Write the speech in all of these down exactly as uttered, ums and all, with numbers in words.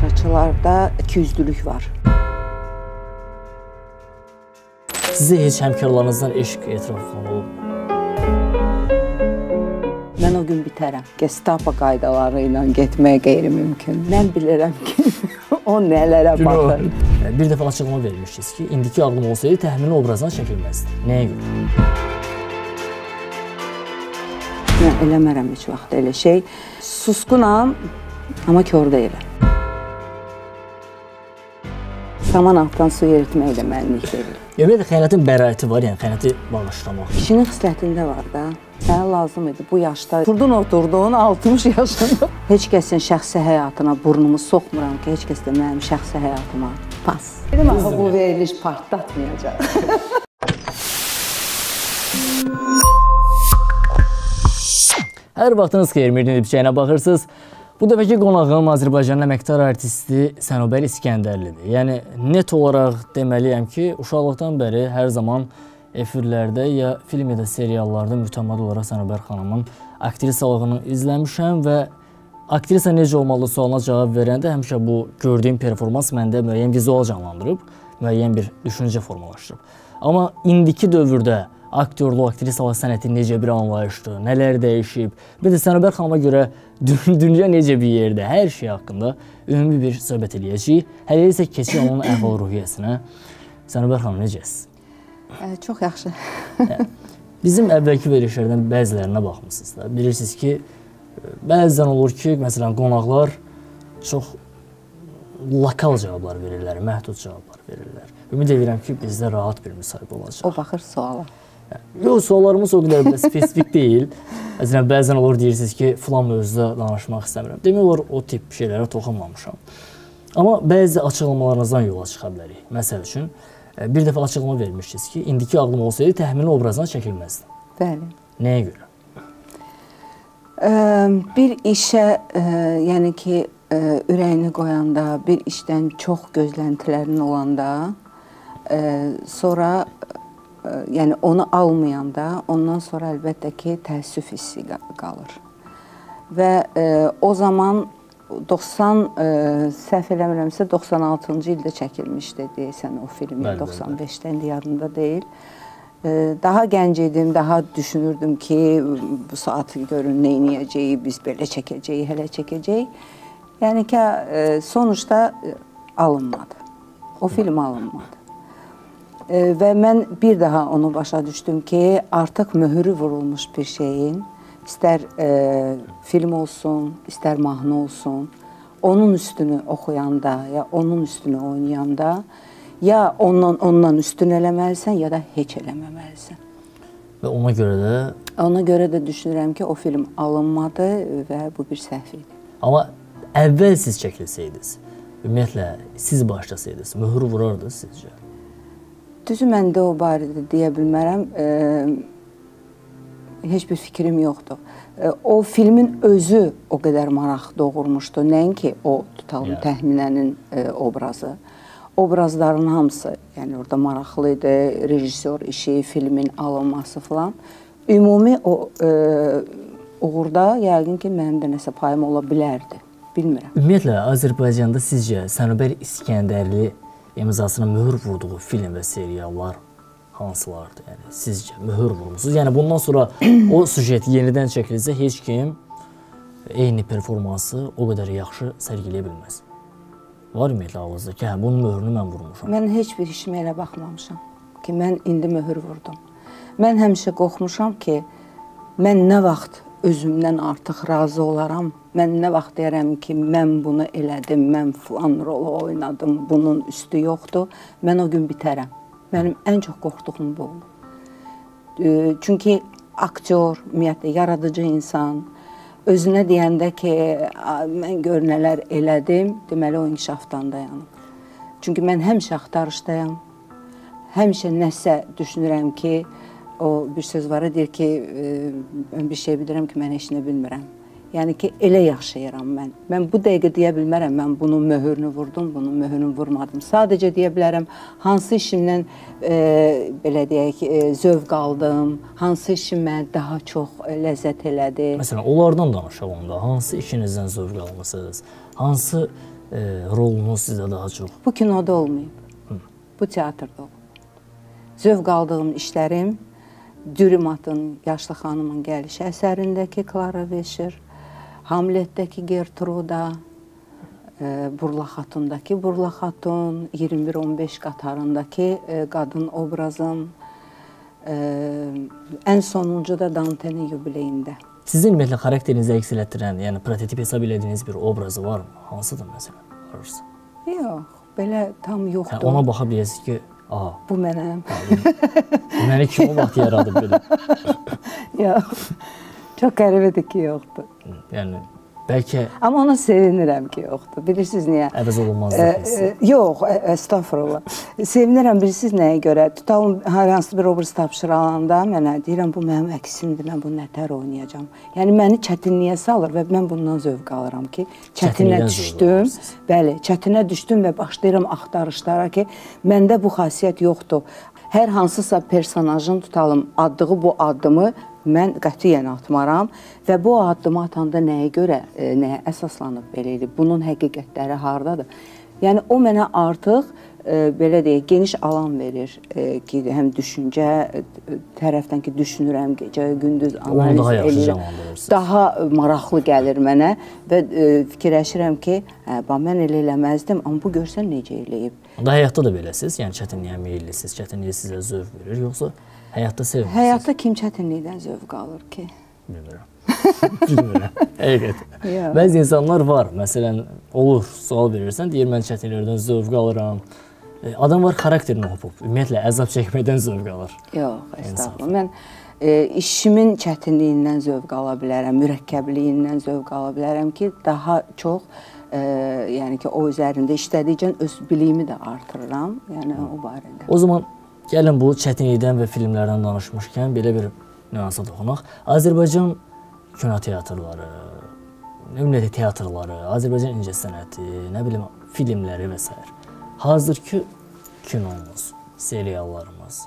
tamaşaçılarda ikiyüzlülük var. Sizə heç həmkarlarınızdan eşq etirafı olub? Mən o gün bitərəm. Gestapo qaydaları ilə getmək qeyri-mümkün. Mən bilirəm ki, o nələrə baxır. Bir dəfə açıqlama vermişsiniz ki, indiki ağlım olsaydı təxmini obrazdan çəkilməzdi. Nəyə görə? Mən eləmərəm heç vaxt elə şey. Susqunam, amma kör deyiləm. Saman altdan su yeritmək ilə mənlik deyil. Ümumiyyətlə, xəyanətin bəraəti var, yəni xəyanəti bağışlamaq. Kişinin xislətində var da, sənə lazım idi bu yaşda. Durdun oturdun, altmış yaşında. Heç kəsin şəxsi həyatına burnumu soxmuram ki, heç kəs də mənim şəxsi həyatıma pas. Dedim, axı bu veriliş partlatmayacaq. Hər vaxtınız xeyir, Mirdin İpçəyinə baxırsınız. Bu dəfəki qonağım Azərbaycanın əməkdar artisti Sənubər İsgəndərlidir. Yəni, net olaraq deməliyəm ki, uşaqlıqdan bəri hər zaman efirlərdə ya film ya da seriallarda mütəmmadə olaraq Sənubər xanımın aktrisalığını izləmişəm və aktrisa necə olmalı sualına cavab verəndə həmişə bu gördüyüm performans məndə müəyyən vizual canlandırıb, müəyyən bir düşüncə formalaşdırıb. Amma indiki dövrdə aktorluq, aktrisalar sənəti necə bir anlayışdır, nələr dəyişib, bir də Sənubər xanıma görə dünya necə bir yerdə, hər şey haqqında ümumi bir söhbət eləyəcəyik. Hələ isə keçik onun əhval-ruhiyyəsinə. Sənubər xanım, necəsiz? Çox yaxşı. Bizim əvvəlki verilişlərdən bəzilərinə baxmışsınız da. Bilirsiniz ki, bəzən olur ki, məsələn, qonaqlar çox lokal cavablar verirlər, məhdud cavablar verirlər. Ümid edirəm ki, bizdə rahat bir müsahibə olacaq. O baxır suala. Yox, suallarımız o qədər spesifik deyil. Əslən, bəzən olur deyirsiniz ki, filan mövzuda danışmaq istəmirəm. Demək olar, o tip şeylərə toxunmamışam. Amma bəzi açıqlamalarınızdan yola çıxa bilərik. Məsəl üçün, bir dəfə açıqlama vermişsiniz ki, indiki ağlım olsaydı təxmini obrazdan çəkilməzdi. Bəli. Nəyə görə? Bir işə, yəni ki, ürəyini qoyanda, bir işdən çox gözləntilərin olanda, sonra... Yəni, onu almayanda, ondan sonra əlbəttə ki, təəssüf hissi qalır. Və o zaman səhv eləmirəmsə, doxsan altıncı ildə çəkilmişdi, deyəsən o filmi, doxsan beşdən diyarında deyil. Daha gənc idim, daha düşünürdüm ki, bu saati görün, neyniyəcəyik, biz belə çəkəcəyik, hələ çəkəcəyik. Yəni ki, sonuçda alınmadı. O film alınmadı. Və mən bir daha onu başa düşdüm ki, artıq möhürü vurulmuş bir şeyin, istər film olsun, istər mahnı olsun, onun üstünü oxuyanda, ya onun üstünü oynayanda, ya ondan üstün eləməlisən, ya da heç eləməməlisən. Və ona görə də? Ona görə də düşünürəm ki, o film alınmadı və bu bir səhv idi. Amma əvvəl siz çəkilsəydiniz, ümumiyyətlə, siz başlasaydınız, möhürü vurardınız sizcə? Düzü mən də o barədə deyə bilmərəm, heç bir fikrim yoxdur. O filmin özü o qədər maraq doğurmuşdu, nəinki o tutalım təxminənin obrazı. Obrazların hamısı, yəni orada maraqlı idi, rejissor işi, filmin alınması filan. Ümumi uğurda yəqin ki, mənim də nəsə payım ola bilərdi, bilmirəm. Ümumiyyətlə, Azərbaycanda sizcə Sənubər İsgəndərli imzasına möhür vurduğu film və seriallar hansılardır? Yəni, sizcə möhür vurmuşsunuz. Yəni, bundan sonra o süjeti yenidən çəkilsə, heç kim eyni performansı o qədər yaxşı sərgiləyə bilməz. Var ümumiyyətlə ağızda ki, hə, bunun möhürünü mən vurmuşam. Mən heç bir işimə elə baxmamışam ki, mən indi möhür vurdum. Mən həmişə qorxmuşam ki, mən nə vaxt özümdən artıq razı olaram, mən nə vaxt deyərəm ki, mən bunu elədim, mən filan rolu oynadım, bunun üstü yoxdur, mən o gün bitərəm. Mənim ən çox qorxduğum bu olur. Çünki aktor, ümumiyyətlə, yaradıcı insan, özünə deyəndə ki, mən gör nələr elədim, deməli, o inkişafdan dayanım. Çünki mən həmişə axtarışdayam, həmişə nəsə düşünürəm ki, o bir söz var, deyir ki, bir şey bilirəm ki, mən heç nə bilmirəm. Yəni ki, elə yaşayıram mən. Mən bu dəqiqə deyə bilmərəm, mən bunun möhürünü vurdum, bunun möhürünü vurmadım. Sadəcə deyə bilərəm, hansı işimdən, belə deyək, zövq aldım, hansı işim mənə daha çox ləzzət elədi. Məsələn, onlardan danışaq onda, hansı işinizdən zövq almışsınız, hansı rolunuz sizə daha çox? Bu kinoda olmayıb, Hı. bu teatrda olub. Zövq aldığım işlərim, Dürümatın, Yaşlı xanımın gəlişi əsərindəki Clara Vesher, Hamletdəki Gertruda, Burla Xatundakı Burla Xatun, iyirmi bir on beş qatarındakı qadın obrazım, ən sonuncu da Dante'nin yubileyində. Sizin ümumiyyətlə xarakterinizi əksil etdirən, yəni prototip hesab elədiyiniz bir obrazı var mı? Hansıdır məsələn? Ararsa? Yox, belə tam yoxdur. Hə, ona baxa biləsiniz ki, aa, bu mənəm. Bu məni kim o vaxt yaradı belə? Yox, çox qəribədir ki, yoxdur. Yəni... Bəlkə... Amma ona sevinirəm ki, yoxdur. Bilirsiniz niyə? Əvəz olunmazdır. E, e, yox, estağfurullah. Sevinirəm, bilirsiniz nəyə görə? Tutalım, hər hansı bir Robert Stavscher alanda mənə deyirəm, bu mənim əksimdir, mən bunu nətər oynayacağım. Yəni, məni çətinliyə salır və mən bundan zövq alıram ki, çətinə düşdüm, bəli, çətinə düşdüm və başlayıram axtarışlara ki, məndə bu xasiyyət yoxdur. Hər hansısa personajın tutalım, addığı bu addımı mən qətiyyən atmaram və bu addımı atanda nəyə görə, nəyə əsaslanıb belə edib, bunun həqiqətləri hardadır. Yəni, o mənə artıq, belə deyək, geniş alan verir ki, həm düşüncə tərəfdən ki, düşünürəm, gecə, gündüz analiz edirəm. Daha maraqlı gəlir mənə və fikirləşirəm ki, mən elə eləməzdim, amma bu görsən necə eləyib. Onda həyatda da beləsiz, yəni çətinliyə meyillisiniz, çətinliyə sizə zövq verir, yoxsa... Həyatda sevmişsiniz? Həyatda kim çətinlikdən zövq alır ki? Bilmirəm. Bilmirəm. Həqiqət. Bəzi insanlar var. Məsələn, olur, sual verirsən, deyir, mən çətinlikdən zövq alıram. Adam var, xarakterini hopub. Ümumiyyətlə, əzab çəkməkdən zövq alır. Yox, estağfurullah. Mən işimin çətinliyindən zövq ala bilərəm, mürəkkəbliyindən zövq ala bilərəm ki, daha çox, yəni ki, o üzərində işlədikcə öz biliyimi də artırıram. Yəni, o barədə. O zaman... Gəlin bu çətinlikdən və filmlərdən danışmışkən belə bir nüansa toxunaq. Azərbaycan kino teatrları, ümumiyyətlə teatrları, Azərbaycan incə sənəti, nə bilim, filmləri və s. Hazır ki, kinomuz, seriallarımız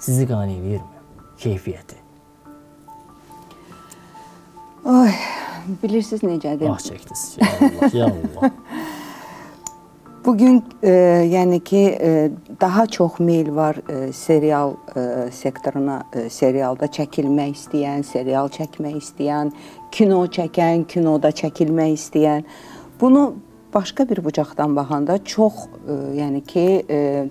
sizi qane edirmi? Keyfiyyəti? Oy, bilirsiniz necədir? Ah, çəkdiniz. Ya Allah, ya Allah. Bugün, yəni ki, daha çox meyil var serial sektoruna, serialda çəkilmək istəyən, serial çəkmək istəyən, kino çəkən, kinoda çəkilmək istəyən. Bunu başqa bir bucaqdan baxanda çox, yəni ki,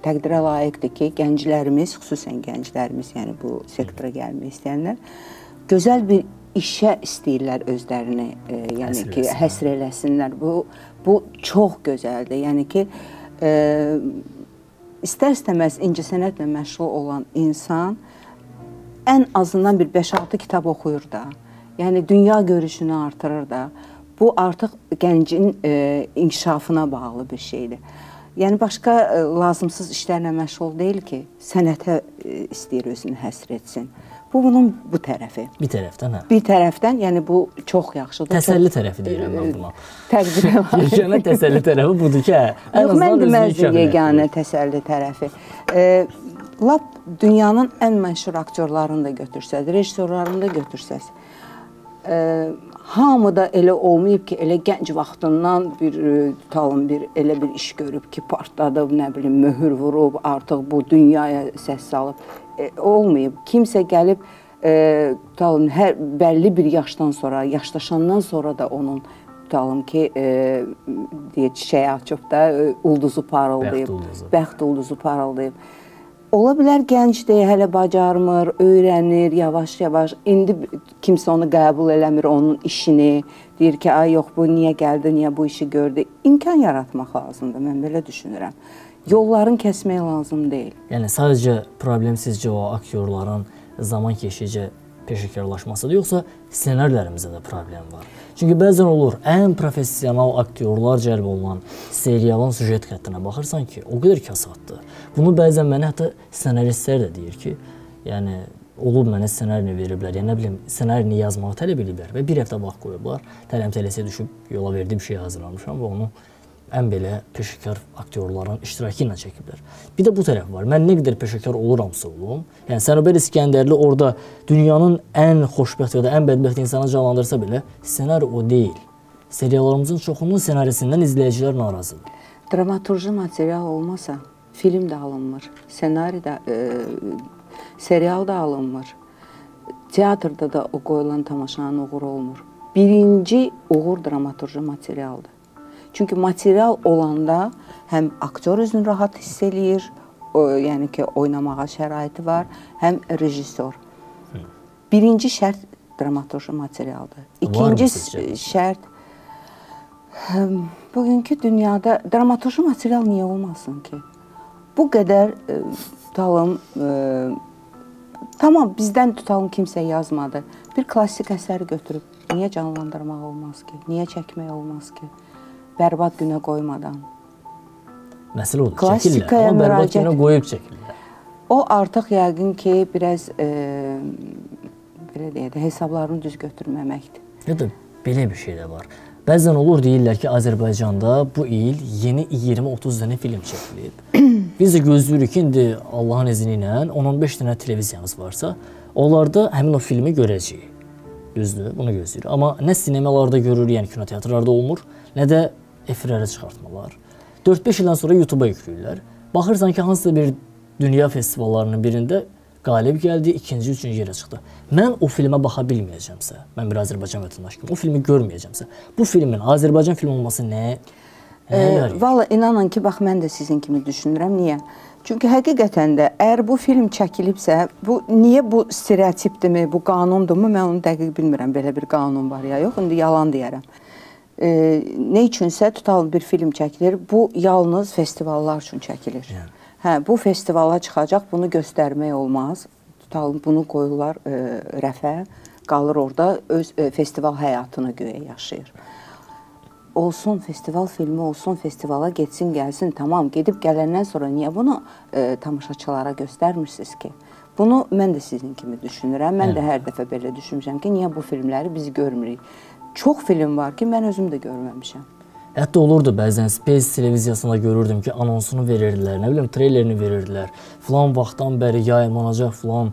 təqdirə layiqdir ki, gənclərimiz, xüsusən gənclərimiz, yəni bu sektora gəlmək istəyənlər, gözəl bir işə istəyirlər özlərini, yəni ki, həsr eləsinlər. Bu çox gözəldir. Yəni ki, istər-istəməz incəsənətlə məşğul olan insan ən azından bir beş altı kitab oxuyur da, yəni dünya görüşünü artırır da. Bu artıq gəncin inkişafına bağlı bir şeydir. Yəni, başqa lazımsız işlərlə məşğul deyil ki, sənətə istəyir özünü həsr etsin. Bu, bunun bu tərəfi. Bir tərəfdən, hə? Bir tərəfdən, yəni bu çox yaxşıdır. Təsəlli tərəfi deyirəm mən buna. Təqdirə var. Yeganə təsəlli tərəfi budur ki, hə? Yox, mən deməzdir yeganə təsəlli tərəfi. Lap dünyanın ən məşhur aktyorlarını da götürsəz, rejissorlarını da götürsəz, hamı da elə olmayıb ki, elə gənc vaxtından bir tutalım, elə bir iş görüb ki, partladıb, nə bilim, möhür vurub, artıq bu dünyaya səs salıb. Olmayıb. Kimsə gəlib, tutalım, bəlli bir yaşdan sonra, yaşlaşandan sonra da onun, tutalım ki, çiçəyə açıb da, ulduzu parıldayıb, bəxt ulduzu parıldayıb. Ola bilər gəncdir, hələ bacarmır, öyrənir, yavaş-yavaş. İndi kimsə onu qəbul eləmir, onun işini. Deyir ki, ay yox, bu niyə gəldi, niyə bu işi gördü. İmkan yaratmaq lazımdır, mən belə düşünürəm. Yolların kəsmək lazım deyil. Yəni, sadəcə problemsizcə o aktorların zaman keçicə peşəkarlaşmasıdır, yoxsa ssenarilərimizdə də problem var. Çünki bəzən olur, ən professional aktorlar cəlb olunan serialın süjet xəttinə baxırsan ki, o qədər kasatdır. Bunu bəzən mənə hətta ssenaristlər də deyir ki, yəni, olub mənə ssenarini veriblər, yəni, nə bilim, ssenarini yazmağı tələb ediblər və bir həftə vaxt qoyublar, tələm-tələsə düşüb yola verdiyim şeyi hazırlamışam və onu ən belə peşəkar aktorların iştirakı ilə çəkiblər. Bir də bu tərəf var. Mən nə qədər peşəkar oluramsa olum, yəni Sənubər İsgəndərli orada dünyanın ən xoşbəxt və da ən bədbəxt insanı canlandırsa belə, ssenari o deyil. Seriallarımızın çoxunun senarisindən izləyicilər narazıdır. Dramaturji material olmasa film də alınmır, senari də, e, serial da alınmır. Teatrda da o qoyulan tamaşanın uğuru olmur. Birinci uğur dramaturji materialdır. Çünki material olanda həm aktyor özünü rahat hiss eləyir, o, yəni ki, oynamağa şəraiti var, həm rejissor. Birinci şərt dramaturji materialdır. İkinci şərt, bugünkü dünyada dramaturji material niyə olmasın ki? Bu qədər e, tutalım, e, tamam bizdən tutalım kimsə yazmadı. Bir klasik əsəri götürüb, niyə canlandırmaq olmaz ki? Niyə çəkmək olmaz ki? Bərbad günə qoymadan. Məsələ odur, çəkilirlər, amma bərbad günə qoyub çəkilirlər. O artıq yəqin ki, biraz e, belə deyə də, hesablarını düz götürməməkdir. Ya da belə bir şey də var. Bəzən olur deyirlər ki, Azərbaycanda bu il yeni iyirmi otuz dənə film çəkilib. Biz də gözləyirik ki, indi Allahın izni ilə on on beş dənə televiziyamız varsa, onlarda həmin o filmi görəcəyik. Düzdür, bunu gözləyirik. Amma nə sinemalarda görür, yəni kinoteatrlarda olmur, nə də efirlərə çıxartmalar. dörd beş ildən sonra YouTube-a yükləyirlər. Baxırsan ki, hansısa bir dünya festivallarının birində qalib gəldi, ikinci, üçüncü yerə çıxdı. Mən o filmə baxa bilməyəcəmsə, mən bir Azərbaycan vətəndaşı kimi o filmi görməyəcəmsə, bu filmin Azərbaycan filmi olması nəyə yarayır? E, Valla inanan ki, bax, mən də sizin kimi düşünürəm. Niyə? Çünki həqiqətən də, əgər bu film çəkilibsə, bu niyə bu stereotipdirmi, bu qanundurmu, mən onu dəqiq bilmirəm, belə bir qanun var ya, yox, indi yalan deyərəm. E, nə üçünsə, tutalım bir film çəkilir, bu yalnız festivallar üçün çəkilir. Yəni. Hə, bu festivala çıxacaq, bunu göstərmək olmaz. Tutalım, bunu qoyurlar e, rəfə, qalır orada, öz e, festival həyatını göyə yaşayır. Olsun, festival filmi olsun, festivala getsin, gəlsin, tamam, gedib gələndən sonra niyə bunu e, tamaşaçılara göstərmirsiniz ki? Bunu mən də sizin kimi düşünürəm, mən Hı. də hər dəfə belə düşünmüşəm ki, niyə bu filmləri biz görmürük? Çox film var ki, mən özüm də görməmişəm. Hətta olurdu bəzən Space televiziyasında görürdüm ki, anonsunu verirdilər, nə bileyim, treylerini verirdilər, filan vaxtdan bəri yayımlanacaq filan,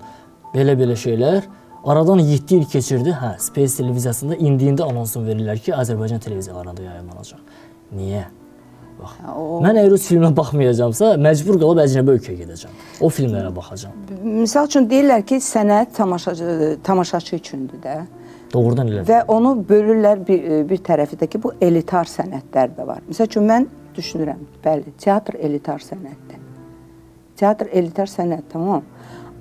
belə-belə şeylər. Aradan yeddi il keçirdi, hə, Space televiziyasında indi-indi anonsunu verirlər ki, Azərbaycan televiziyalarında yayımlanacaq. Niyə? Bax, o... mən əgər o filmə baxmayacamsa, məcbur qalıb əcnəbə ölkəyə gedəcəm, o filmlərə baxacam. Misal üçün deyirlər ki, sənət tamaşaçı, tamaşaçı üçündür də. Doğrudan elə. Və onu bölürlər bir, bir tərəfi də ki, bu elitar sənətlər də var. Məsəl üçün, mən düşünürəm, bəli, teatr elitar sənətdir. Teatr elitar sənət, tamam.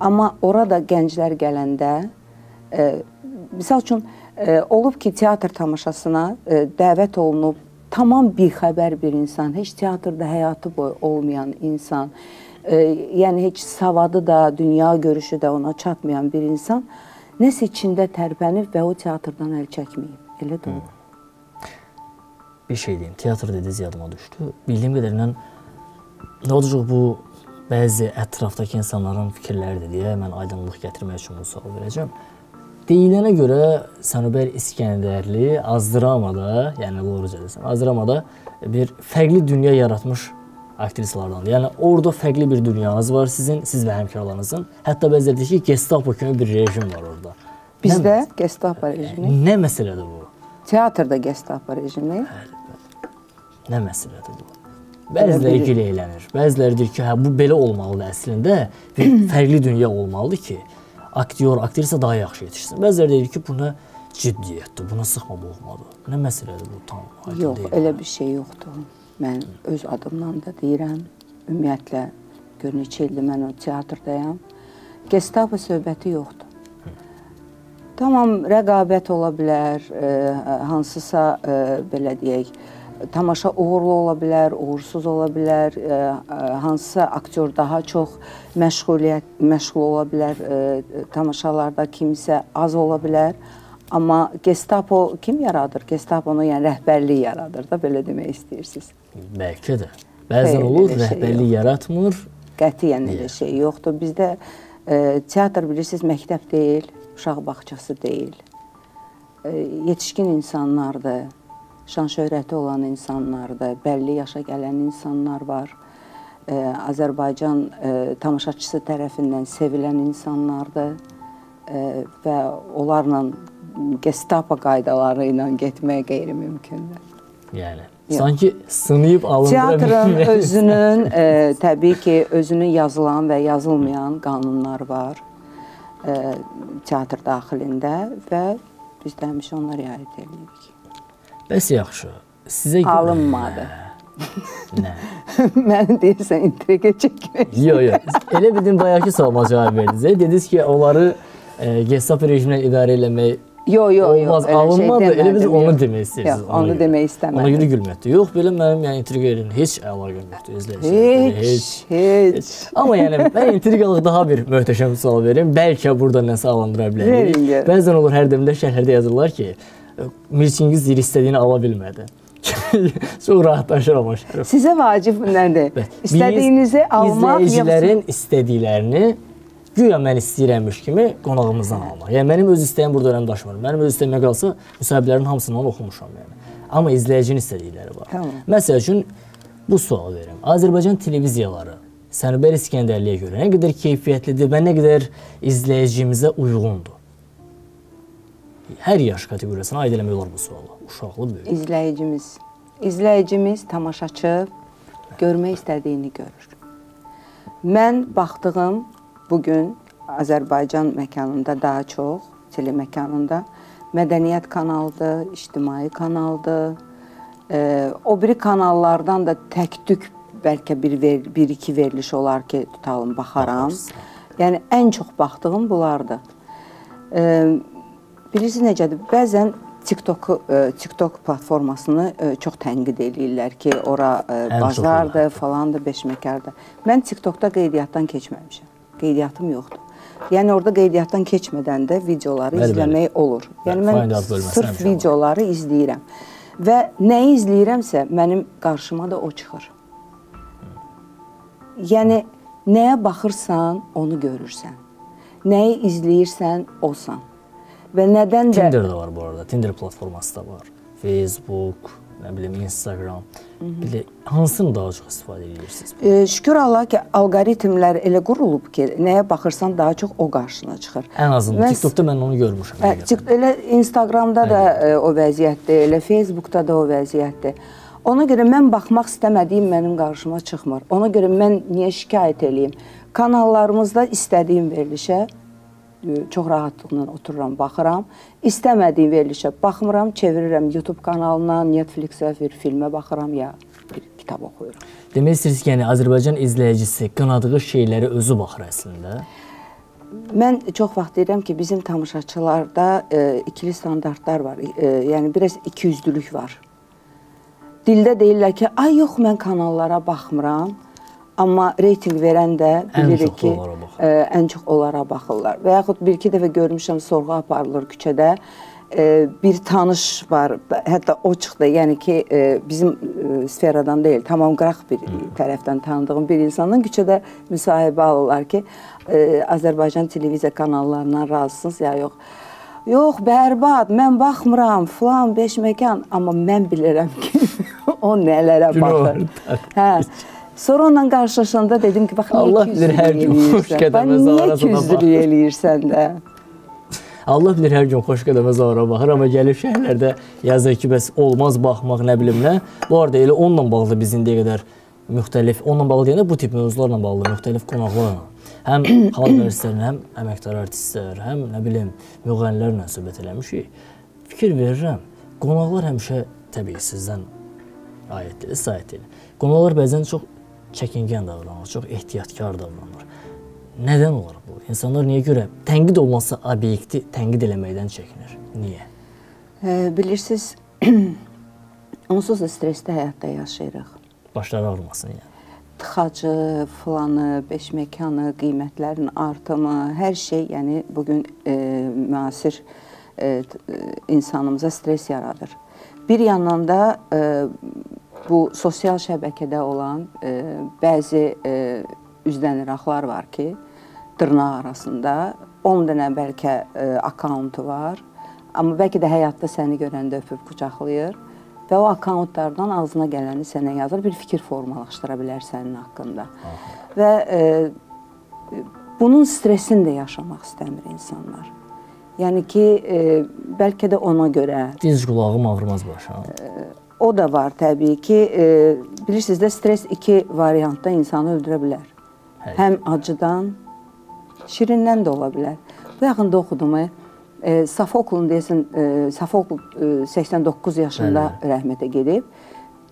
Amma orada gənclər gələndə, e, misal üçün, e, olub ki, teatr tamaşasına e, dəvət olunub, tamam bixəbər bir insan, heç teatrda həyatı boyu olmayan insan, e, yəni heç savadı da, dünya görüşü də ona çatmayan bir insan, nəsə içində tərpənib və o teatrdan əl çəkməyib. Elə də olur. Bir şey deyim, teatr dediz yadıma düşdü. Bildiyim qədərindən, nə olacaq bu, bəzi ətrafdakı insanların fikirləridir deyə mən aydınlıq gətirmək üçün bu sual verəcəm. Deyilənə görə, Sənubər İsgəndərli Azdramada, yəni doğru cədəsən, Azdramada bir fərqli dünya yaratmış aktrisalardandır. Yəni, orada fərqli bir dünyanız var sizin, siz və həmkarlarınızın. Hətta bəzədir ki, Gestapo kimi bir rejim var orada. Bizdə Gestapo rejimi. Nə məsələdir bu? Teatrda Gestapo rejimi. Nə məsələdir bu? Bəziləri gülə eylənir. Bəziləri deyir ki, hə, bu belə olmalıdır əslində. Bir fərqli dünya olmalıdır ki, aktyor, aktrisa daha yaxşı yetişsin. Bəziləri deyir ki, buna ciddiyyətdir, buna sıxma boğmadır. Nə məsələdir bu? Tam, yox, deyil, elə bir şey yoxdur. Mən öz adımdan da deyirəm, ümumiyyətlə, gör neçə ildir mən o teatrdayam. Gestapo söhbəti yoxdur. Tamam, rəqabət ola bilər, hansısa, belə deyək, tamaşa uğurlu ola bilər, uğursuz ola bilər, hansısa aktyor daha çox məşğul ola bilər, tamaşalarda kimsə az ola bilər. Amma Gestapo kim yaradır? Gestaponu, yəni rəhbərlik yaradır da, belə demək istəyirsiniz. Bəlkə də. Bəzən Xeyr, olur, rəhbərlik şey yaratmır. Qətiyyən elə şey yoxdur. Bizdə e, teatr bilirsiniz, məktəb deyil, uşaq bağçası deyil. E, yetişkin insanlardır, şan-şöhrəti olan insanlardır, bəlli yaşa gələn insanlar var. E, Azərbaycan e, tamaşaçısı tərəfindən sevilən insanlardır e, və onlarla Gestapo qaydaları ilə getmək qeyri-mümkündür. Yəni, yox. Sanki sınıyıb alındı. Teatrın özünün, e, təbii ki, özünün yazılan və yazılmayan qanunlar var e, teatr daxilində və biz də həmişə onlar riayət edirik. Bəs yaxşı, sizə görə... Alınmadı. Nə? Mən deyirsən, intriqə çəkmək. Yox, yox. Elə bildim, bayaqki sualıma cavab verdiniz. Dediniz ki, onları e, Gestapo rejimlə idarə eləmək yo, yo, olmaz, yo, alınmadı. Şey elə bildim, onu demək istəyirsiniz. Yox, onu demək istəmədim. Ona görə gülmətdir. Yox, belə mənim yəni, intriqə eləyim. Heç əla gülmətdir. Heç, heç, heç, heç. Amma yəni, mən intriqalıq daha bir möhtəşəm sual verim. Bəlkə burada nəsə alandıra bilərik. Bəzən olur, hər dəmdə şəhərdə yazırlar ki, Mirçingiz zir istədiyini ala bilmədi. Çox rahatlaşır ama Şərif. Sizə vacib nədir? İstədiyinizi almaq... İzləyicilərin istədiklərini güya mən istəyirəmmiş kimi qonağımızdan almaq. Yəni, mənim öz istəyim burada önəm daşımır. Mənim öz istəyimə qalsa, müsahibələrin hamısından oxumuşam. Yəni. Amma izləyicinin istədikləri var. Tamam. Məsəl üçün, bu sualı verim. Azərbaycan televiziyaları Sənubər İsgəndərliyə görə nə qədər keyfiyyətlidir və nə qədər izləyicimizə uyğundur? Hər yaş kateqoriyasına aid eləmək olar bu sualı. Uşaqlı böyük. İzləyicimiz. İzləyicimiz tamaşaçı görmək istədiyini görür. Mən baxdığım bugün Azərbaycan məkanında daha çox, tele məkanında mədəniyyət kanalıdır, ictimai kanalıdır. E, o biri kanallardan da tək-tük bəlkə bir-iki ver, veriliş olar ki, tutalım, baxaram. Yəni, ən çox baxdığım bunlardır. E, Birisi necədir? Bəzən TikTok, TikTok platformasını çox tənqid edirlər ki, ora bazardır, falandır, beşməkardır. Mən TikTokda qeydiyyatdan keçməmişəm. Qeydiyyatım yoxdur. Yəni, orada qeydiyyatdan keçmədən də videoları bəli, izləmək bəli. olur. Yəni, mən sırf videoları izləyirəm. Və nəyi izləyirəmsə, mənim qarşıma da o çıxır. Yəni, nəyə baxırsan, onu görürsən. Nəyi izləyirsən, osan. Və nədən də... Tinder də var bu arada, Tinder platforması da var. Facebook, nə bilim, Instagram. Hı -hı. Bilə, hansını daha çox istifadə edirsiniz? E, şükür Allah ki, alqoritmlər elə qurulub ki, nəyə baxırsan daha çox o qarşına çıxır. Ən azından, mən, TikTok'da mən onu görmüşəm. Ə, elə Instagram'da da e, o vəziyyətdir, elə Facebook'da da o vəziyyətdir. Ona görə mən baxmaq istəmədiyim mənim qarşıma çıxmır. Ona görə mən niyə şikayət eləyim? Kanallarımızda istədiyim verilişə çox rahatlıqla otururam, baxıram. İstəmədiyim verilişə baxmıram, çevirirəm YouTube kanalına, Netflix-ə bir filmə baxıram ya bir kitab oxuyuram. Demək istəyirsiniz ki, yəni, Azərbaycan izləyicisi qınadığı şeyləri özü baxır əslində? Mən çox vaxt deyirəm ki, bizim tamaşaçılarda e, ikili standartlar var, e, yəni biraz ikiyüzlülük var. Dildə deyirlər ki, ay yox, mən kanallara baxmıram. Amma reyting verən də bilirik ki, e, ən çox onlara baxırlar. Və yaxud bir-iki dəfə görmüşəm, sorğu aparılır küçədə. E, bir tanış var, hətta o çıxdı, yəni ki, e, bizim e, sferadan deyil, tamam qıraq bir Hı. tərəfdən tanıdığım bir insandan küçədə müsahibə alırlar ki, e, Azərbaycan televiziya kanallarından razısınız ya yox. Yox, bərbad, mən baxmıram, filan, beş məkan. Amma mən bilirəm ki, o nələrə baxır. Hə. Sonra onunla karşılaşanda dedim ki, bax, niyə küzdürük eləyirsən də? Allah bilir, hər gün xoş qədəmə zalara baxır, amma gəlib şəhərlərdə yazır ki, bəs olmaz baxmaq, nə bilim nə. Bu arada elə onunla bağlı biz indiyə qədər müxtəlif, onunla bağlı deyəndə bu tip mövzularla bağlı müxtəlif qonaqlarla. Həm xalq artistlərinə, həm əməkdar artistlər, həm nə bilim, müğənnilərlə söhbət eləmişik. Fikir verirəm, qonaqlar həmişə təbii sizdən ayət edilir, sayət edilir. Qonaqlar bəzən çox çəkingən davranır, çox ehtiyatkar davranır. Nədən olar bu? İnsanlar niyə görə tənqid olmasa obyekti tənqid eləməkdən çəkinir? Niyə? E, bilirsiniz, onsuz da stresli həyatda yaşayırıq. Başları ağrımasın yəni. Tıxacı, filanı, beşməkanı, qiymətlərin artımı, hər şey yəni bugün e, müasir e, insanımıza stres yaradır. Bir yandan da e, bu sosial şəbəkədə olan e, bəzi e, üzdəniraqlar var ki, dırnaq arasında on dənə bəlkə e, akauntu var, amma bəlkə də həyatda səni görəndə öpüb qucaqlayır və o akauntlardan ağzına gələni sənə yazır, bir fikir formalaşdıra bilər sənin haqqında. Aha. Və e, bunun stresini də yaşamaq istəmir insanlar. Yəni ki, e, bəlkə də ona görə. Diz qulağım ağrımaz başa. E, o da var təbii ki. E, bilirsiniz də, stres iki variantda insanı öldürə bilər. Hey. Həm acıdan, şirindən də ola bilər. Bu yaxında oxudum, e, Safoklun deyəsən, e, Safokl e, səksən doqquz yaşında hey. Rəhmətə gedib.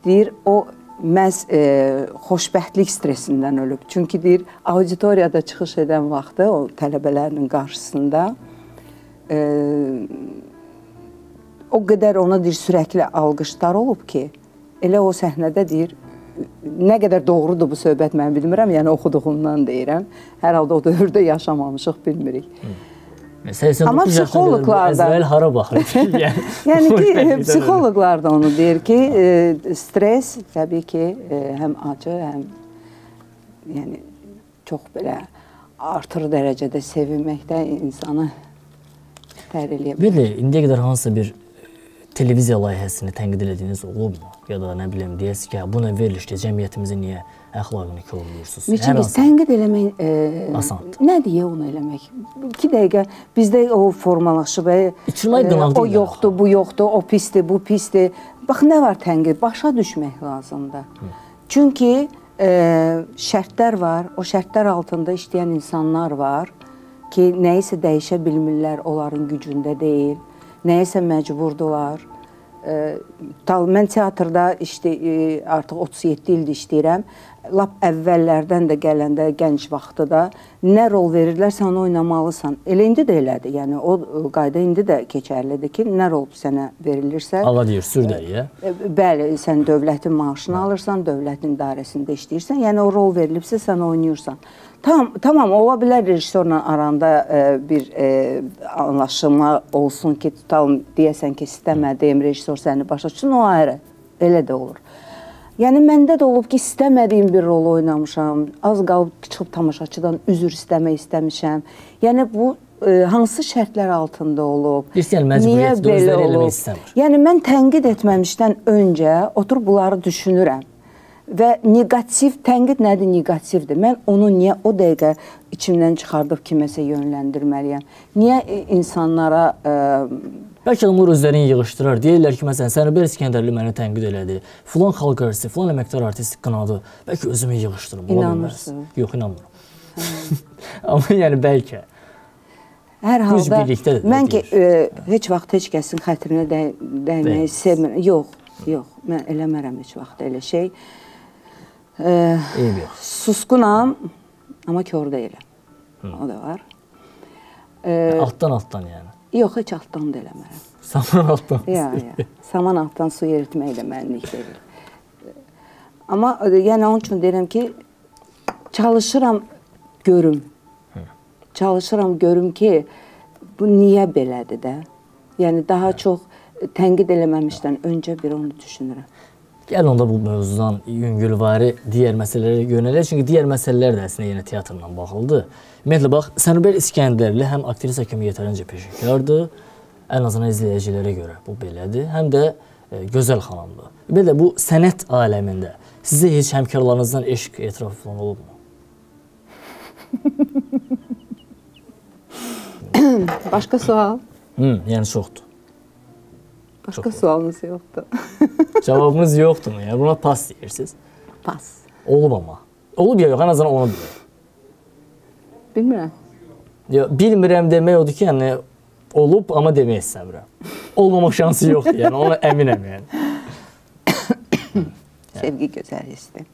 Deyir, o məhz e, xoşbəxtlik stresindən ölüb. Çünki deyir, auditoriyada çıxış edən vaxtı, o tələbələrinin qarşısında, e, o qədər ona deyir, sürəkli alqışlar olub ki, elə o səhnədə deyir, nə qədər doğrudur bu söhbət, mən bilmirəm, yəni oxuduğumdan deyirəm. Hər halda o dövrdə yaşamamışıq, bilmirik. Hı. Amma psixoloqlarda, yəni ki, psixoloqlarda onu deyir ki, e, stres təbii ki, e, həm acı, həm yəni, çox belə artır dərəcədə sevinməkdə insanı təhriliyə bilir. Belə, indiyə qədər hansısa bir televiziya layihəsini tənqid elədiyiniz olubmu? Ya da nə biləm, deyəsi ki, bu nə verilişdə cəmiyyətimizi niyə əxlaqını körlüyürsünüz? Çünki tənqid eləmək e, nə deyə onu eləmək? İki dəqiqə bizdə o formalaşıb, e, o yoxdur, bu yoxdur, o pisdir, bu pisdir. Bax, nə var tənqid? Başa düşmək lazımdır. Hı. Çünki e, şərtlər var, o şərtlər altında işləyən insanlar var ki, nəyisə dəyişə bilmirlər, onların gücündə deyil, nəyisə məcburdular. E, mən teatrda işte, e, artıq otuz yeddi ildir işləyirəm. Lap əvvəllərdən də gələndə, gənc vaxtı da nə rol verirlərsə onu oynamalısan. Elə indi də elədir. Yəni o qayda indi də keçərlidir ki, nə rol sənə verilirsə. Allah deyir, sür dəriyə. E, bəli, sən dövlətin maaşını Hı. alırsan, dövlətin idarəsində işləyirsən. Yəni o rol verilibsə sən oynayırsan. Tam, tamam, ola bilər rejissorla aranda e, bir e, anlaşılma olsun ki, tutalım, deyəsən ki, istəmədiyim rejissor səni başa düşsün, o ayrı, elə də olur. Yəni, məndə də olub ki, istəmədiyim bir rolu oynamışam, az qalıb çıxıb tamaşaçıdan üzr istəmək istəmişəm. Yəni, bu e, hansı şərtlər altında olub, İstəyən, niyə belə olub? Yəni, mən tənqid etməmişdən öncə oturub bunları düşünürəm. Və negativ, tənqid nədir negativdir? Mən onu niyə o dəqiqə içimdən çıxardıb kiməsə yönləndirməliyəm? Niyə insanlara... Ə... Bəlkə onlar özlərini yığışdırır. Deyirlər ki, məsələn, Sənubər İsgəndərli məni tənqid elədi. Filan xalq artisti, filan əməkdar artisti qınadı. Bəlkə özümü yığışdırım. İnanırsın. Yox, inanmıram. Amma yəni bəlkə. Hər halda mən ki, ə, heç vaxt heç kəsin xətrinə dəy dəyməyi sevmirəm. Yox, yox, mən eləmərəm heç vaxt elə şey. Ee, suskunam ama kör deyiləm. O da var. Ee, alttan alttan yani. Yox, heç altdan da eləmərəm. Saman altdan. Ya, ya. Saman altdan su yeritmək də mənlik deyil. Amma yəni onun üçün deyirəm ki, çalışıram görüm. Hı. Çalışıram görüm ki, bu niyə belədir də? Yəni daha Hı. çox tənqid eləməmişdən öncə bir onu düşünürəm. Gəl onda bu mövzudan yüngülvari digər məsələlərə yönələk. Çünki digər məsələlər də əslində yenə teatrla bağlıdır. Ümumiyyətlə, bax, Sənubər İsgəndərli həm aktrisa kimi yetərincə peşəkardır, ən azından izləyicilərə görə bu belədir, həm də e, gözəl xanımdır. Belə bu sənət aləmində sizə heç həmkarlarınızdan eşq etiraf falan olubmu? Başqa sual? Hı, yəni çoxdur. Başqa Çok sualınız yoxdur. Cavabınız yoxdur mu? Yani buna pas deyirsiniz. Pas. Olub ama. Olub ya yox, en azından onu bilir. Bilmirəm. Ya, bilmirəm demək odur ki, yəni, olub ama demək istəmirəm. Olmamaq şansı yoxdur, yani, ona əminəm. Yani. yani. Sevgi gözəl hissdir.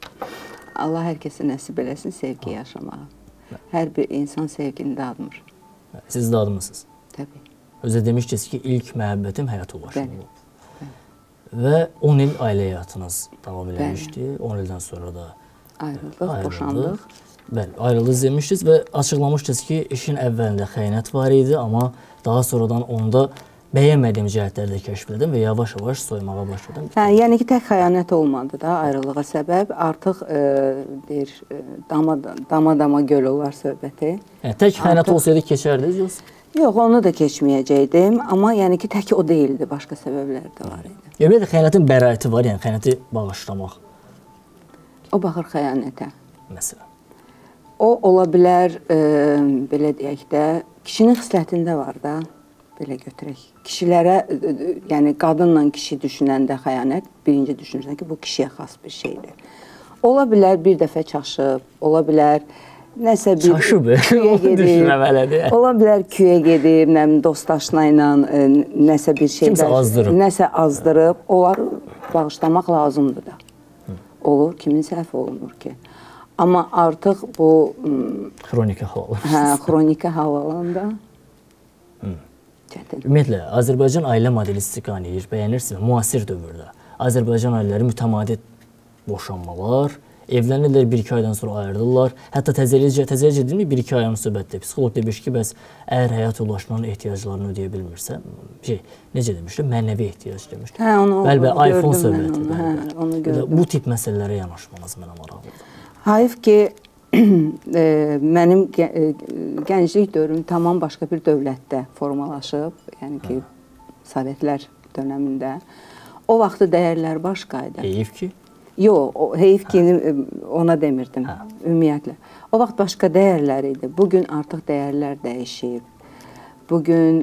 Allah hər kəsə nəsib eləsin sevgi yaşamağa. Hər bir insan sevgini dadmır. Siz dadmırsınız. Təbii. Özə demişdiniz ki, ilk məhəbbətim həyat ulaşımı olub. Və on il ailə həyatınız davam eləmişdi. on ildən sonra da ayrıldıq, boşandıq. Bəli, ayrıldınız demişdiniz və açıqlamışdınız ki, işin əvvəlində xəyanət var idi, amma daha sonradan onda bəyənmədiyim cəhətlərdə kəşf elədim və yavaş-yavaş soymağa başladım. Hə, yəni ki, tək xəyanət olmadı da ayrılığa səbəb. Artıq e, deyir, dama-dama göl olar söhbəti. Hə, tək xəyanət Artıq... olsaydı keçərdiniz, yoxsa? Yox, onu da keçməyəcəkdim, amma yəni ki, tək o deyildi, başqa səbəblər də var idi. Yəni, xəyanətin bəraəti var, yəni xəyanəti bağışlamaq. O baxır xəyanətə. Məsələn? O, ola bilər, e, belə deyək də, kişinin xislətində var da. belə götürək. Kişilərə, yəni qadınla kişi düşünəndə xəyanət, birinci düşünürsən ki, bu kişiyə xas bir şeydir. Ola bilər bir dəfə çaşıb, ola bilər nəsə bir... Çaşıb, onu düşünməməlidir. Ola bilər küyə gedib, dostdaşına ilə nəsə bir şeylər... Kimsə azdırıb. Nəsə azdırıb, onları bağışlamaq lazımdır da. Olur, kimin səhv olunur ki. Amma artıq bu... Xronika hal alır. Hə, xronika hal alanda... Ümumiyyətlə, Azərbaycan ailə modeli istiqaniyir, bəyənirsin, müasir dövrdə. Azərbaycan ailələri mütəmadi boşanmalar, evlənirlər, bir-iki aydan sonra ayırırlar. Hətta təzəlicə edilmi, bir-iki ayın söhbətdə. Psixolog demiş ki, bəs əgər həyat yoldaşının ehtiyaclarını ödəyə bilmirsə, necə demişdir, mənəvi ehtiyac demişdir. Hə, onu gördüm mən onu. Bu tip məsələlərə yanaşmanız mənə maraqlıdır. Hayf ki, mənim gənclik dövrüm tamam başqa bir dövlətdə formalaşıb, yəni ki, Sovetlər dönəmində. O vaxtı dəyərlər başqa idi. Heyif ki? Yox, heyif ki, ona demirdim, ümumiyyətlə. O vaxt başqa dəyərlər idi. Bugün artıq dəyərlər dəyişib. Bugün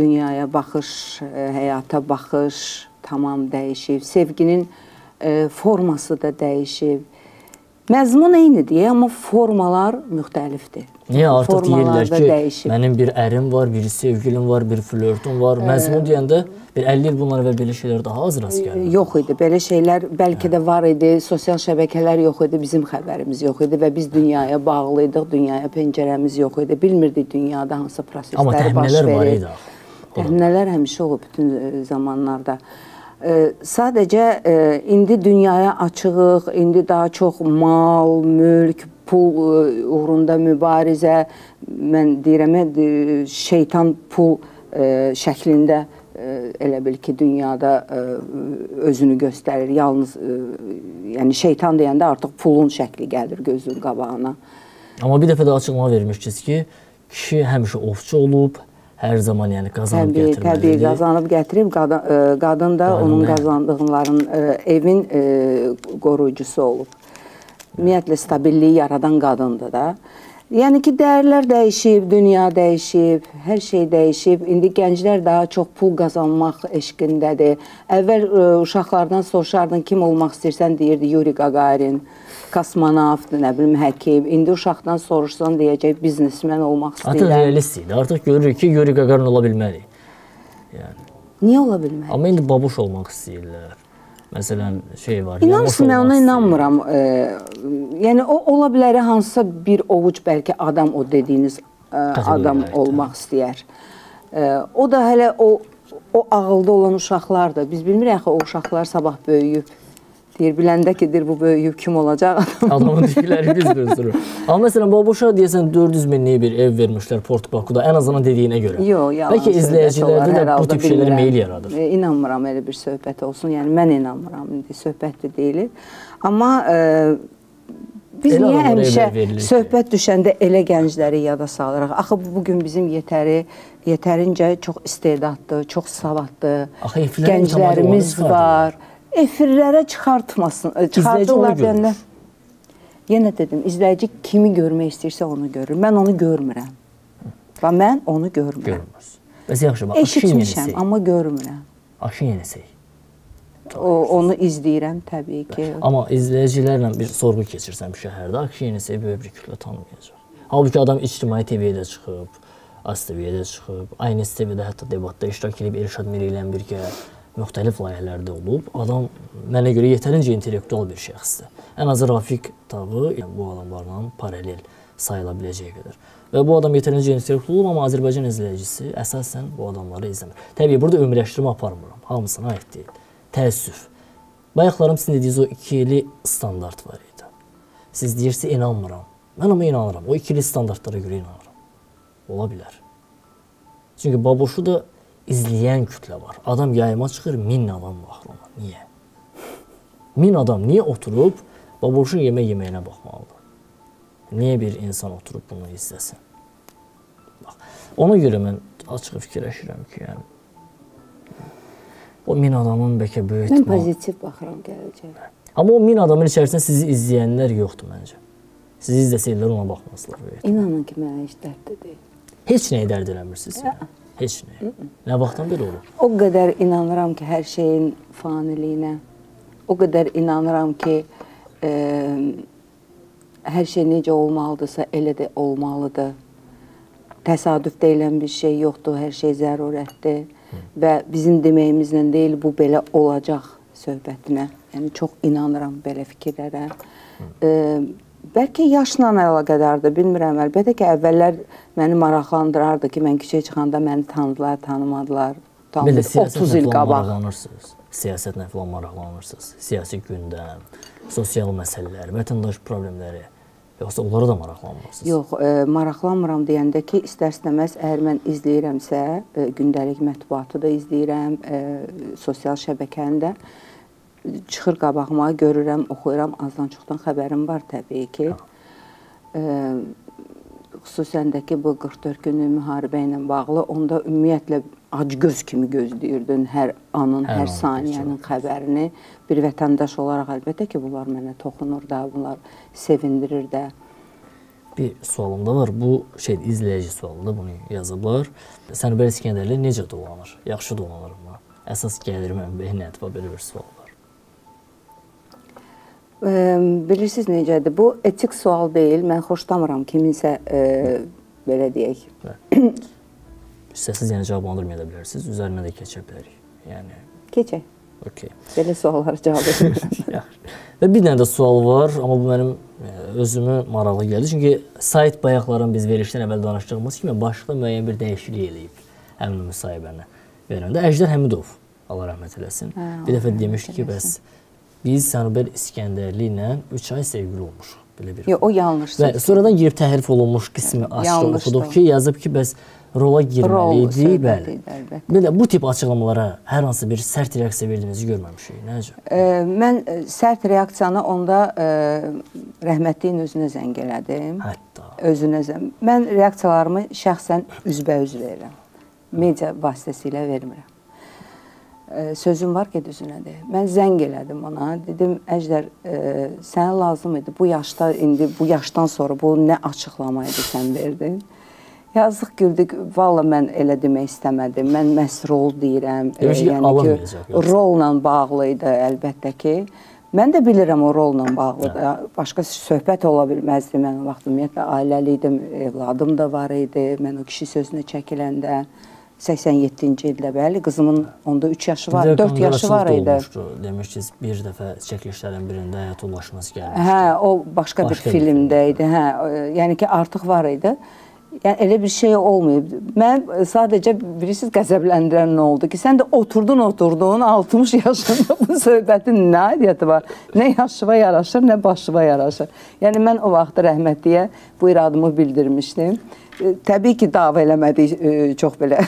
dünyaya baxış, həyata baxış tamam dəyişib. Sevginin forması da dəyişib. Məzmun eynidir, amma formalar müxtəlifdir. Niyə? Artıq deyirlər ki, mənim bir ərim var, bir sevgilim var, bir flörtüm var. Məzmun deyəndə əlli il bunlar və belə şeylər daha az rast gəlir. Yox idi, belə şeylər bəlkə də var idi, sosial şəbəkələr yox idi, bizim xəbərimiz yox idi və biz dünyaya bağlıydıq, dünyaya pəncərəmiz yox idi, bilmirdik dünyada hansı prosesləri baş verir. Amma təhnələr var idi. Təhnələr həmişə olub bütün zamanlarda. Sadəcə, indi dünyaya açığıq, indi daha çox mal, mülk, pul uğrunda mübarizə, mən deyirəm, şeytan pul şəklində elə bil ki, dünyada özünü göstərir. Yalnız, yəni şeytan deyəndə artıq pulun şəkli gəlir gözün qabağına. Amma bir dəfə də açıqlama vermişsiniz ki, kişi həmişə ovçu olub, hər zaman yəni qazanıb gətirməlidir. Təbii, qazanıb gətirib, qadın da onun qazandığınların evin qoruyucusu olub. Ümumiyyətlə, stabilliyi yaradan qadındır da. Yəni ki, dəyərlər dəyişib, dünya dəyişib, hər şey dəyişib. İndi gənclər daha çox pul qazanmaq eşqindədir. Əvvəl uşaqlardan soruşardın, kim olmaq istəyirsən, deyirdi Yuri Gagarin, kosmonavt, nə bilim, həkim. İndi uşaqdan soruşsan, deyəcək, biznesmen olmaq istəyirəm. Artıq realist idi. Artıq görürük ki, Yuri Gagarin ola bilməli. Niyə ola bilməli? Amma indi babuş olmaq istəyirlər. Məsələn, şey var... İnanırsın, mən ona inanmıram. Yəni, o ola bilərə hansısa bir ovuc bəlkə adam, o dediyiniz adam olmaq istəyər. O da hələ o ağılda olan uşaqlardır. Biz bilmirik, o uşaqlar sabah böyüyüb. Deyir, biləndə ki, bu böyüyüb kim olacaq adam? Adamın fikirləri biz dönsürür. Amma məsələn, babuşa deyəsən, dörd yüz minlik bir ev vermişlər Port Bakuda, ən azından dediyinə görə. Yox, yalan. Bəlkə izləyicilərdə də bu tip şeyləri meyil yaradır. İnanmıram, elə bir söhbət olsun. Yəni, mən inanmıram, söhbət də deyilir. Amma biz niyə həmişə söhbət düşəndə elə gəncləri yada salırıq? Axı, bugün bizim yetərincə çox istedadlı, çox savadlı gənclərimiz var. Efirlərə çıxartmasın. İzləyici onu görür. Yenə dedim, izləyici kimi görmək istəyirsə onu görür. Mən onu görmürəm. Və mən onu görmürəm. Eşitmişəm, amma görmürəm. Aşın yenisək. Onu izləyirəm, təbii ki. Amma izləyicilərlə bir sorğu keçirsəm şəhərdə, aşın yenisək böyük bir kütlə tanımayacaq. Halbuki adam ictimai T V-də çıxıb, AS T V-də çıxıb, Aynes T V-də hətta debatda iştirak edib, Elşad Miri ilə birgə müxtəlif layihələrdə olub, adam mənə görə yetərincə intellektual bir şəxsdir. Ən azı Rafiq Tağı bu adamlarla paralel sayıla biləcəyə qədər. Və bu adam yetərincə intellektual olub, amma Azərbaycan izləyicisi əsasən bu adamları izləmir. Təbii, burada ömrləşdirmə aparmıram, hamısına aid deyil. Təəssüf. Bayaqlarım sizin dediyiz o ikili standart var idi. Siz deyirsiniz, inanmıram. Mən amma inanıram, o ikili standartlara görə inanıram. Ola bilər. Çünki babuşu da İzləyən kütlə var. Adam yayıma çıxır, min adam baxmalı. Niyə? Min adam niyə oturub babuşun yemək yeməyinə baxmalıdır? Niyə bir insan oturub bunu izləsin? Ona görə mən açıq fikirləşirəm ki, o min adamın bəlkə böyük... Mən pozitiv baxıram gələcək. Amma o min adamın içərisində sizi izləyənlər yoxdur məncə. Sizi izləsəklər ona baxmasınlar. İnanın ki, mənə heç dərddə deyil. Heç nəyə dərd eləmirsiniz? Heç nə. Nə vaxtdan belə olur? O qədər inanıram ki, hər şeyin faniliyinə. O qədər inanıram ki, e, hər şey necə olmalıdırsa, elə də olmalıdır. Təsadüf deyilən bir şey yoxdur, hər şey zərurətdir. Hı. Və bizim deməyimizlə deyil, bu belə olacaq söhbətinə. Yəni, çox inanıram belə fikirlərə. E, Bəlkə yaşla əlaqədardır, bilmirəm. Əlbəttə ki, əvvəllər məni maraqlandırardı ki, mən küçəyə çıxanda məni tanıdılar, tanımadılar. Belə siyasətlə falan maraqlanırsınız. Siyasətlə falan maraqlanırsınız. Siyasi gündəm, sosial məsələlər, vətəndaş problemləri. Yoxsa onlara da maraqlanmırsınız? Yox, e, maraqlanmıram deyəndə ki, istər-istəməz əgər mən izləyirəmsə, e, gündəlik mətbuatı da izləyirəm, e, sosial şəbəkəni də. Çıxır qabağıma, görürəm, oxuyuram, azdan çoxdan xəbərim var təbii ki. E, xüsusən də ki, bu qırx dörd günlük müharibə ilə bağlı, onda ümumiyyətlə acgöz kimi gözləyirdin hər anın, hər, hər saniyənin çox. Xəbərini. Bir vətəndaş olaraq əlbəttə ki, bunlar mənə toxunur da, bunlar sevindirir də. Bir sualım da var, bu şey izləyici sualıdır, bunu yazıblar. Sənubər İsgəndərli necə dolanır? Yaxşı dolanır mı? Əsas gəlir mənbəyə nədir? Belə bir sual. Bilirsiniz necədir? Bu etik sual deyil. Mən xoşlamıram kiminsə e, belə deyək. İstəsiz yəni cavablandırmaya da bilərsiniz. Üzərinə də keçə bilərik. Yəni... Keçək. Okay. Belə suallara cavab edirəm. Və bir dənə də sual var, amma bu mənim özümü maraqlı gəldi. Çünki sayt bayaqların biz verilişdən əvvəl danışdığımız kimi başqa müəyyən bir dəyişiklik eləyib. Həmin müsahibəni verəndə. Ejder Həmidov, Allah rəhmət eləsin. Hə, bir dəfə demişdi ki, bəs biz Sənubər İsgəndərli ilə üç ay sevgili olmuş. Belə bir. Yo, o yanlış. Və sonradan girib təhrif olunmuş qismi açıq oxuduq ki, yazıb ki, bəs rola girməli idi. Bəli. Idi, belə bu tip açıqlamalara hər hansı bir sərt reaksiya verdiyinizi görməmişik. Necə? E, mən sərt reaksiyanı onda e, rəhmətliyin özünə zəng elədim. Hətta. Özünə zəng. Mən reaksiyalarımı şəxsən üzbəüz verirəm. Media vasitəsilə vermirəm. Sözüm var ki, düzünədir. Mən zəng elədim ona, dedim, Ejder, e, sənə lazım idi, bu yaşda, indi bu yaşdan sonra bu nə açıqlama idi sən verdin. Yazıq güldük, valla mən elə demək istəmədim, mən məhz rol deyirəm, e, yəni ki, rolla bağlı idi əlbəttə ki. Mən də bilirəm o rolla bağlıdır, hə. Başqa söhbət ola bilməzdi mən o vaxt, ümumiyyətlə, ailəliydim, evladım da var idi, mən o kişi sözünə çəkiləndə. səksən yeddinci ildə bəli, qızımın onda üç yaşı var, dörd yaşı var idi. Demişdiniz, bir dəfə çəkilişlərin birində həyata ulaşması gəlmişdi. Hə, o başqa, başqa bir filmdə idi. Hə, yəni ki, artıq var idi. Yəni, elə bir şey olmayıb. Mən sadəcə, bilirsiniz, qəzəbləndirən nə oldu ki, sən də oturdun, oturdun, altmış yaşında bu söhbətin nə aidiyyəti var? Nə yaşıva yaraşır, nə başıva yaraşır. Yəni, mən o vaxt rəhmətliyə bu iradımı bildirmişdim. Təbii ki, dava eləmədik, çox belə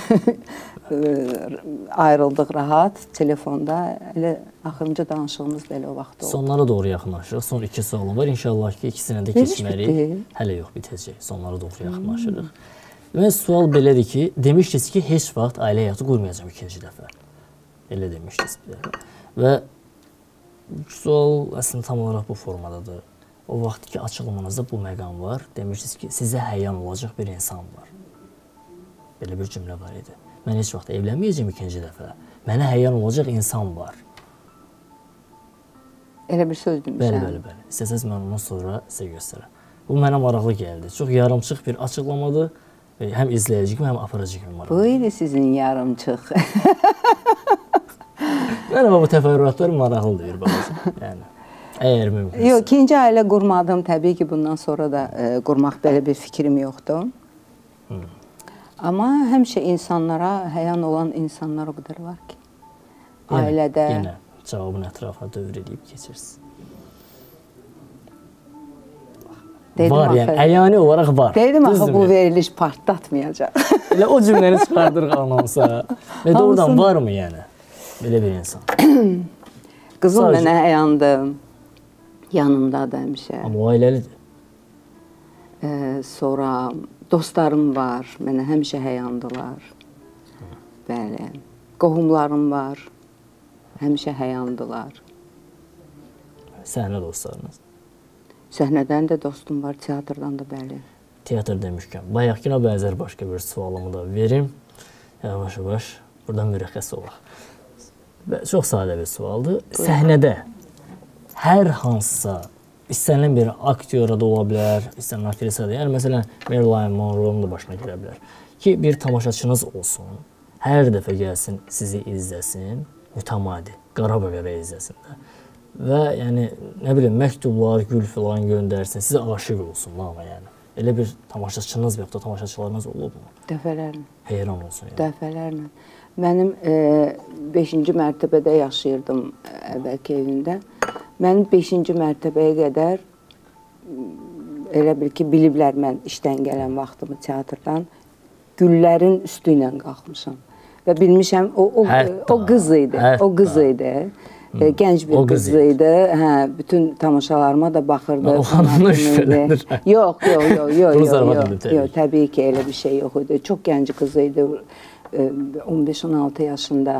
ayrıldıq rahat telefonda. Elə axırıncı danışığımız belə o vaxt oldu. Sonlara doğru yaxınlaşırıq. Son iki sualım var. İnşallah ki, ikisinə də keçməliyik. Hələ yox, bitəcək. Sonlara doğru yaxınlaşırıq. Və sual belədir ki, demişdiniz ki, heç vaxt ailə həyatı qurmayacam ikinci dəfə. Elə demişdiniz bir dəfə. Və sual əslində tam olaraq bu formadadır. O vaxtki açıqlamanızda bu məqam var. Demişdiniz ki, sizə həyan olacaq bir insan var. Belə bir cümlə var idi. Mən heç vaxt evlənməyəcəm ikinci dəfə. Mənə həyan olacaq insan var. Elə bir söz demişəm. Bəli, bəli, bəli. İstəsəz mən ondan sonra sizə göstərəm. Bu mənə maraqlı gəldi. Çox yarımçıq bir açıqlamadır. Həm izləyici kimi, həm aparıcı kimi maraqlı. Bu idi sizin yarımçıq. Mənə bu təfərrüatlar maraqlıdır baxın. Yəni. Əgər mümkünsə. Yox, ikinci ailə qurmadım. Təbii ki, bundan sonra da e, qurmaq belə bir fikrim yoxdur. Hmm. Amma həmişə insanlara, həyan olan insanlar o qədər var ki. Ailədə... Yenə cavabın ətrafa dövr edib keçirsin. Dedim var, axı, yəni əyani olaraq var. Dedim axı, bu veriliş partlatmayacaq. Elə o cümləni çıxardırıq anonsa. Və doğrudan var mı yəni? Belə bir insan. Qızım sadece... mənə əyandı. Yanımdadır həmişə. Amma ailəlidir. Ee, sonra dostlarım var, mənə həmişə həyandılar. Hı. Bəli. Qohumlarım var, həmişə həyandılar. Səhnə dostlarınız? Səhnədən də dostum var, teatrdan da bəli. Teatr demişkən, bayaq ki, bənzər başqa bir sualımı da verim. yavaş-yavaş buradan mürəxəs olaq. Və çox sadə bir sualdır. Səhnədə hər hansısa istənilən bir aktyora da ola bilər, istənilən aktrisa da. Yəni, məsələn, Marilyn Monroe da başına gələ bilər. Ki, bir tamaşaçınız olsun, hər dəfə gəlsin, sizi izləsin, mütəmadi, qara bəqərə izləsin də. Və, yəni, nə bilim, məktublar, gül filan göndərsin, sizə aşıq olsun, lava yəni. Elə bir tamaşaçınız və yaxud da tamaşaçılarınız olubmu? Dəfələrlə. Heyran olsun yəni. Dəfələrlə. Mənim beşinci mərtəbədə yaşayırdım əvvəlki evində. Mənim beşinci mərtəbəyə qədər elə bil ki, biliblər mən işdən gələn vaxtımı teatrdan güllərin üstü ilə qalxmışam. Və bilmişəm, o qız idi, o qız idi. Gənc bir qız idi, bütün tamaşalarıma da baxırdı. O xanımla şübhələnir. Yox, yox, yox, yox, təbii ki, elə bir şey yox idi. Çox gənc qız idi, on beş on altı yaşında.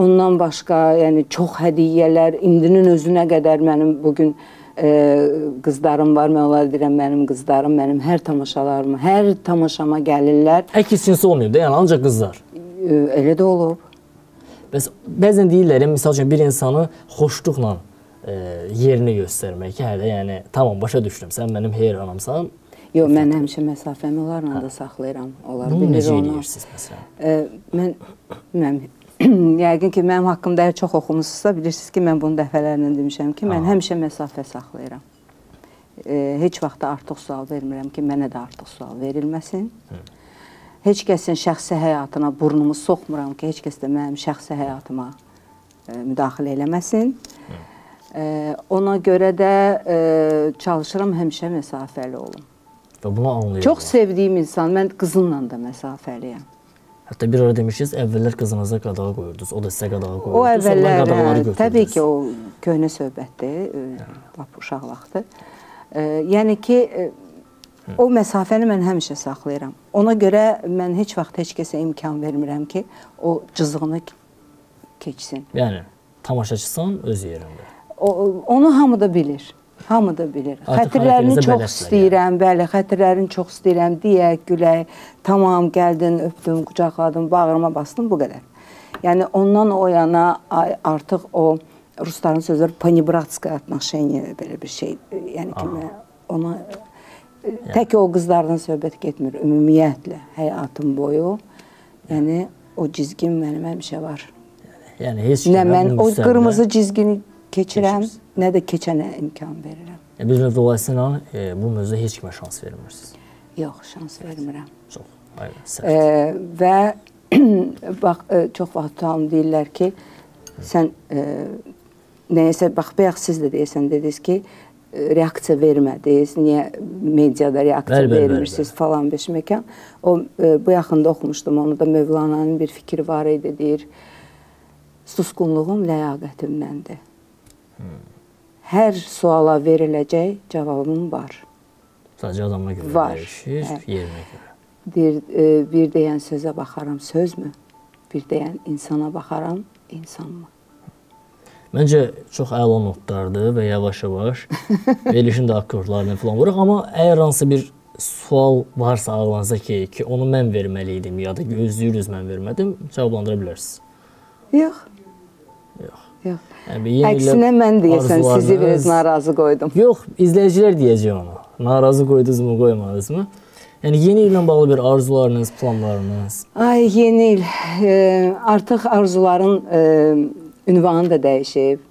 Ondan başqa, yəni, çox hədiyyələr, indinin özünə qədər mənim bugün qızlarım var, mən onları deyirəm, mənim qızlarım, mənim hər tamaşalarım, hər tamaşama gəlirlər. Əksinsi olmuyor da, yəni, ancaq qızlar. Elə də olub. Bəs bəzən deyirlər, misal üçün, bir insanı xoşluqla yerini göstərmək ki, hərdə, yəni, tamam, başa düşdüm, sən mənim heyranamsan. Yox, mən həmişə məsafəmi onlarla da saxlayıram. Bunu necə edirsiniz, məsələn? Mən... Yəqin ki, mənim haqqımda hər çox oxumusunuzsa, bilirsiniz ki, mən bunu dəfələrlə demişəm ki, mən həmişə məsafə saxlayıram. Heç vaxt da artıq sual vermirəm ki, mənə də artıq sual verilməsin. Heç kəsin şəxsi həyatına burnumu soxmuram ki, heç kəs də mənim şəxsi həyatıma müdaxilə eləməsin. Ona görə də çalışıram, həmişə məsafəli olum. Çox sevdiyim insan, mən qızımla da məsafəliyəm. Hətta bir ara demişiz, əvvəllər qızınıza qadağa qoyurdunuz, o da sizə qadağa qoyurdunuz, ondan qadağaları götürdünüz. Təbii ki, o köhnə söhbətdir, uşaq vaxtı. Yəni ki, o məsafəni mən həmişə saxlayıram. Ona görə mən heç vaxt heç kəsə imkan vermirəm ki, o cızığını keçsin. Yəni, tamaşaçısan öz yerində. Onu hamı da bilir, hamı da bilir. Xətirlərini çox istəyirəm, bəli, xətirlərini çox istəyirəm, deyək, gülək. Tamam, gəldin, öpdüm, qucaqladım, bağırma bastım, bu qədər. Yəni, ondan o yana artıq o, rusların sözləri panibratska atnaşeniya belə bir şey. Yəni ki, ona tək o qızlardan söhbət getmir, ümumiyyətlə, həyatım boyu. Yəni, o cizgin mənim həmişə var. Nə mən o qırmızı cizgini keçirəm, nə də keçənə imkan verirəm. Biz növdə dolayısıyla bu mövzuda heç kimə şans vermirsiniz. Yox, şans vermirəm. Çox, aynen, sərt. Və bax, çox vaxt tutalım deyirlər ki, sən nəyəsə, bax, bayaq siz də deyəsən, dediniz ki, reaksiya vermədiniz, niyə mediada reaksiya vermirsiniz falan beş məkan. O, bu yaxında oxumuşdum, onu da Mövlananın bir fikri var idi, deyir, susqunluğum ləyaqətimdəndir. Hər suala veriləcək cavabım var. Sadəcə adamına görə dəyişir, yerinə görə. Bir deyən sözə baxaram, sözmü? Bir deyən insana baxaram, insanmı? Məncə çox əla notlardır və yavaş-yavaş verilişin də akkordlarını filan vuraq. Amma əgər hansısa bir sual varsa ağlanıza ki, onu mən verməliydim ya da gözləyiriz mən vermədim, cavablandıra bilərsiniz. Yox. Yox. Əksinə mən deyəsən, sizi biraz narazı qoydum. Yox, izləyicilər deyəcək ona. Narazı qoydunuzmu, qoymadınızmı? Yəni, yeni ilə bağlı bir arzularınız, planlarınız? Ay, yeni il. Artıq arzuların ünvanı da dəyişib.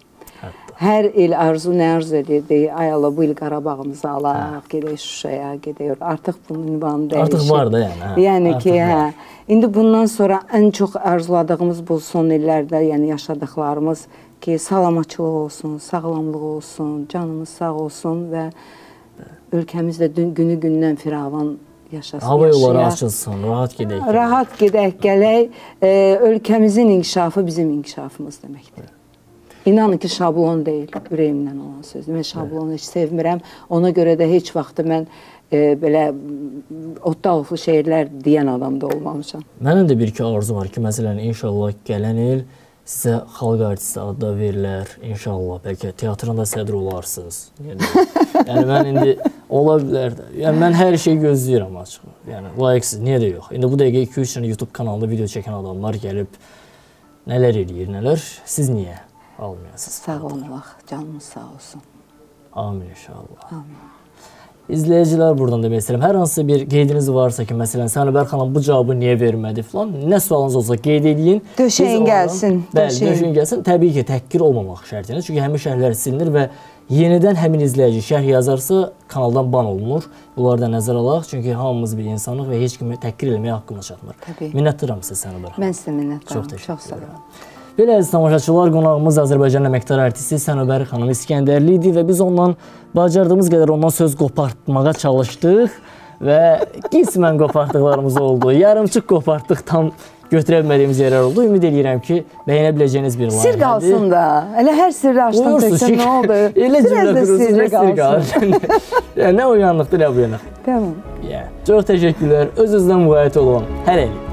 Hər il arzu nə arzu edirdik? Ay Allah, bu il Qarabağımızı alaq, gedək Şuşaya, gedək. Artıq bunun ünvanı dəyişib. Artıq var da yəni. Yəni ki, hə. İndi bundan sonra ən çox arzuladığımız bu son illərdə, yəni yaşadıqlarımız ki, salamatçılıq olsun, sağlamlıq olsun, canımız sağ olsun və ölkəmizdə günü-gündən firavan yaşasın. Hava yolları açılsın, rahat gedək. Rahat gedək, gələk. Ölkəmizin inkişafı bizim inkişafımız deməkdir. İnanın ki, şablon deyil, ürəyimdən olan sözdür. Mən şablonu heç sevmirəm. Ona görə də heç vaxtı mən belə otdalıqlı şeirlər deyən adamda olmamışam. Mənim də bir-iki arzu var ki, məsələn, inşallah gələn il sizə xalq artisti adı da verirlər, inşallah, bəlkə teatrında sədr olarsınız. Yəni, mən indi Ola bilər də. Yəni mən hər şeyi gözləyirəm açıq. Yəni layiqsiz, niyə də yox. İndi bu dəqiqə iki üç dənə YouTube kanalında video çəkən adamlar gəlib nələr eləyir, nələr. Siz niyə almayasınız? Sağ olun, vaxt, canınız sağ olsun. Amin inşallah. Amin. İzləyicilər buradan demək istəyirəm. Hər hansı bir qeydiniz varsa ki, məsələn, Sənubər xanım bu cavabı niyə vermədi filan, nə sualınız olsa qeyd edin. Döşəyin gəlsin. Bəli, döşəyin gəlsin. Təbii ki, təhqir olmamaq şərti ilə. Çünki həmin şərhlər silinir və yenidən həmin izləyici şərh yazarsa kanaldan ban olunur. Bunları da nəzər alaq. Çünki hamımız bir insanıq və heç kimi təhqir eləməyə haqqımız çatmır. Minnətdaram sizə Sənubər xanım. Mən sizə minnətdaram. Çox sağ olun. Belə əziz tamaşaçılar, qonağımız Azərbaycan əməkdar artisti Sənubər xanım İsgəndərli idi və biz ondan bacardığımız qədər ondan söz qopartmağa çalışdıq və qismən qopartdıqlarımız oldu. Yarımçıq qopartdıq, tam götürə bilmədiyimiz yerlər oldu. Ümid edirəm ki, bəyənə biləcəyiniz bir layihədir. Sir qalsın da, elə hər sirri açdan təksə nə oldu? Elə cümlə qurursunuz, nə sir qalsın. Nə o yanlıqdır, nə bu yanlıq. Tamam. Çox təşəkkürlər, öz-özdən müqayət olun. Hər elə.